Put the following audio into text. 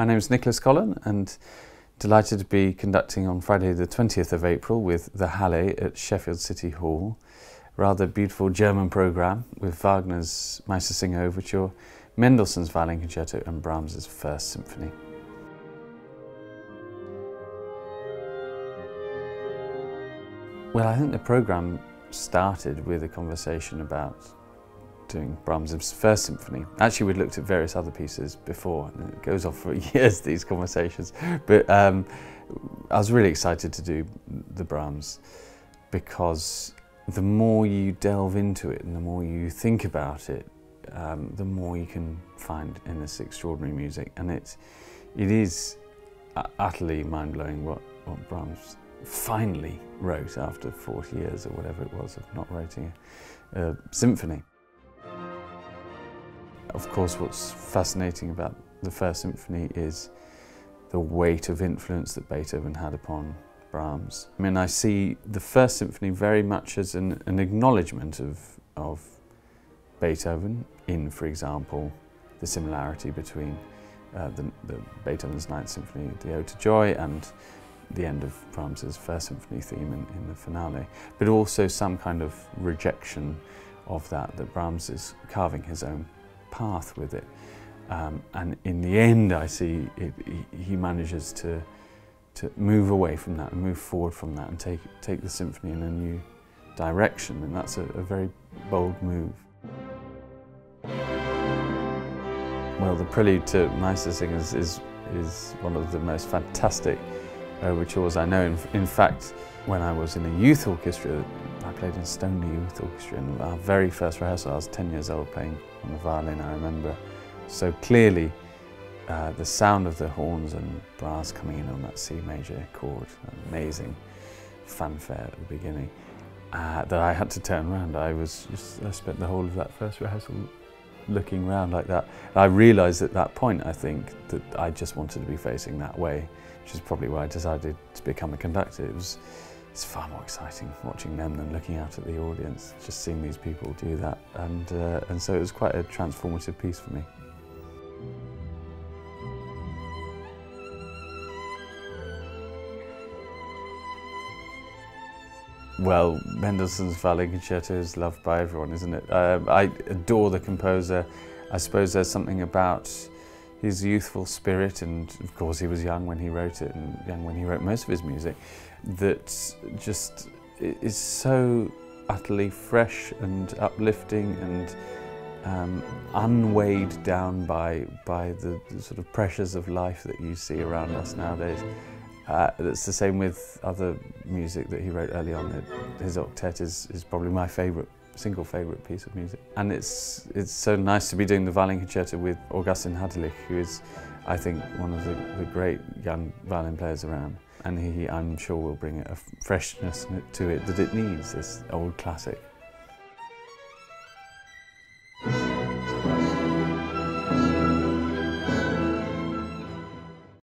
My name is Nicholas Collon and delighted to be conducting on Friday the 20th of April with the Hallé at Sheffield City Hall. Rather beautiful German programme with Wagner's Meistersinger Overture, Mendelssohn's Violin Concerto and Brahms' First Symphony. Well, I think the programme started with a conversation about doing Brahms' First Symphony. Actually, we'd looked at various other pieces before, and it goes off for years, these conversations, but I was really excited to do the Brahms, because the more you delve into it and the more you think about it, the more you can find in this extraordinary music. And it is utterly mind-blowing what Brahms finally wrote after 40 years or whatever it was of not writing a symphony. Of course, what's fascinating about the First Symphony is the weight of influence that Beethoven had upon Brahms. I mean, I see the First Symphony very much as an acknowledgement of Beethoven in, for example, the similarity between the Beethoven's Ninth Symphony, the Ode to Joy, and the end of Brahms' First Symphony theme in the finale, but also some kind of rejection of that Brahms is carving his own path with it, and in the end I see he manages to move away from that and move forward from that and take the symphony in a new direction, and that's a very bold move. Well, the prelude to Meistersingers is one of the most fantastic overtures I know. In fact, when I was in a youth orchestra, I played in Stony Youth Orchestra, and our very first rehearsal, I was 10 years old playing on the violin. I remember so clearly the sound of the horns and brass coming in on that C major chord, an amazing fanfare at the beginning, that I had to turn around. I spent the whole of that first rehearsal looking around like that. And I realised at that point, I think, that I just wanted to be facing that way, which is probably why I decided to become a conductor. It's far more exciting watching them than looking out at the audience, just seeing these people do that. And so it was quite a transformative piece for me. Well, Mendelssohn's Violin Concerto is loved by everyone, isn't it? I adore the composer. I suppose there's something about his youthful spirit, and of course he was young when he wrote it and young when he wrote most of his music, that just is so utterly fresh and uplifting and unweighed down by the sort of pressures of life that you see around us nowadays. That's the same with other music that he wrote early on. His octet is probably my single favourite piece of music. And it's so nice to be doing the violin concerto with Augustin Hadelich, who is, I think, one of the great young violin players around. And he, I'm sure, will bring a freshness to it that it needs, this old classic.